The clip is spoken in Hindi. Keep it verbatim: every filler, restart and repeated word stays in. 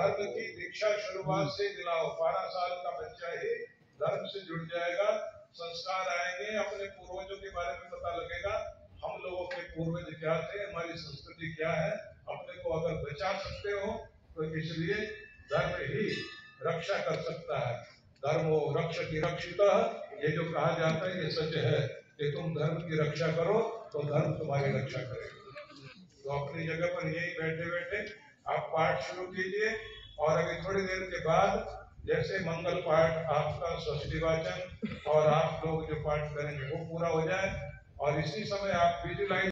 धर्म की दीक्षा शुरुआत से दिलाओ। बारह साल का बच्चा ही धर्म से जुड़ जाएगा, संस्कार आएंगे, अपने पूर्वजों के बारे में पता लगेगा, हम लोगों के पूर्वज क्या थे, हमारी संस्कृति क्या है, अपने को अगर बचा सकते हो तो इसलिए धर्म ही रक्षा कर सकता है। धर्मो रक्षति रक्षितः, ये जो कहा जाता है ये सच है कि तुम धर्म की रक्षा करो तो धर्म तुम्हारी रक्षा करेगा। तो अपनी जगह पर यही बैठे बैठे आप पाठ शुरू कीजिए और अभी थोड़ी देर के बाद जैसे मंगल पाठ आपका षष्ठी वाचन और आप लोग जो पाठ करेंगे वो पूरा हो जाए और इसी समय आप विजुलाइज